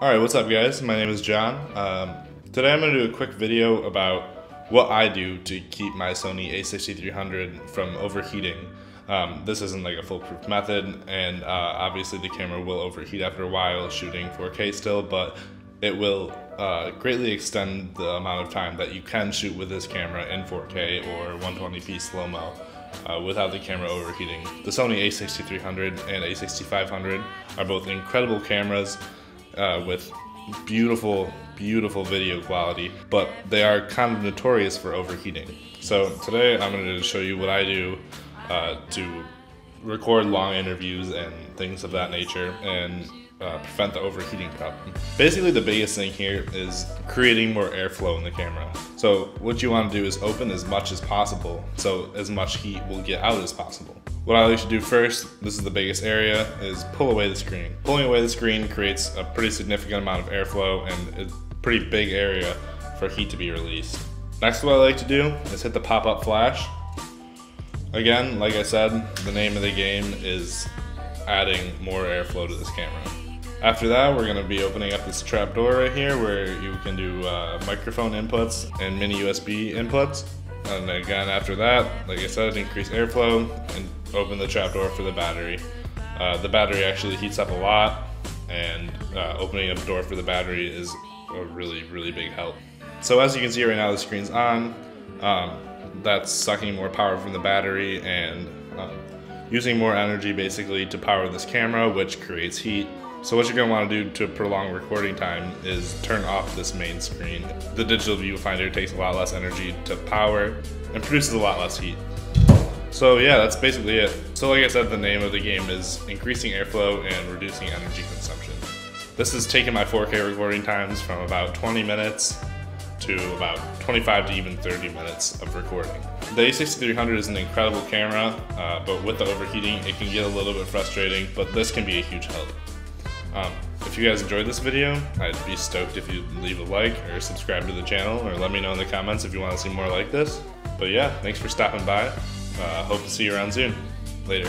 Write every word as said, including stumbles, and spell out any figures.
Alright, what's up guys? My name is John. Um, today I'm going to do a quick video about what I do to keep my Sony a sixty-three hundred from overheating. Um, this isn't like a foolproof method, and uh, obviously the camera will overheat after a while shooting four K still, but it will uh, greatly extend the amount of time that you can shoot with this camera in four K or one twenty p slow-mo. Uh, without the camera overheating. The Sony a sixty-three hundred and a sixty-five hundred are both incredible cameras uh, with beautiful, beautiful video quality, but they are kind of notorious for overheating. So today I'm going to show you what I do uh, to record long interviews and things of that nature and uh, prevent the overheating problem. Basically the biggest thing here is creating more airflow in the camera. So what you want to do is open as much as possible, so as much heat will get out as possible. What I like to do first, this is the biggest area, is pull away the screen. Pulling away the screen creates a pretty significant amount of airflow and a pretty big area for heat to be released. Next, what I like to do is hit the pop-up flash. Again, like I said, the name of the game is adding more airflow to this camera. After that, we're going to be opening up this trap door right here where you can do uh, microphone inputs and mini U S B inputs. And again, after that, like I said, increase airflow and open the trap door for the battery. Uh, the battery actually heats up a lot, and uh, opening up the door for the battery is a really, really big help. So as you can see right now, the screen's on. Um, that's sucking more power from the battery and um, using more energy basically to power this camera, which creates heat. So what you're going to want to do to prolong recording time is turn off this main screen. The digital viewfinder takes a lot less energy to power and produces a lot less heat. So yeah, that's basically it. So like I said, the name of the game is increasing airflow and reducing energy consumption. This has taken my four K recording times from about twenty minutes to about twenty-five to even thirty minutes of recording. The a sixty-three hundred is an incredible camera, uh, but with the overheating it can get a little bit frustrating, but this can be a huge help. Um, if you guys enjoyed this video, I'd be stoked if you'd leave a like or subscribe to the channel, or let me know in the comments if you want to see more like this. But yeah, thanks for stopping by. Uh, hope to see you around soon. Later.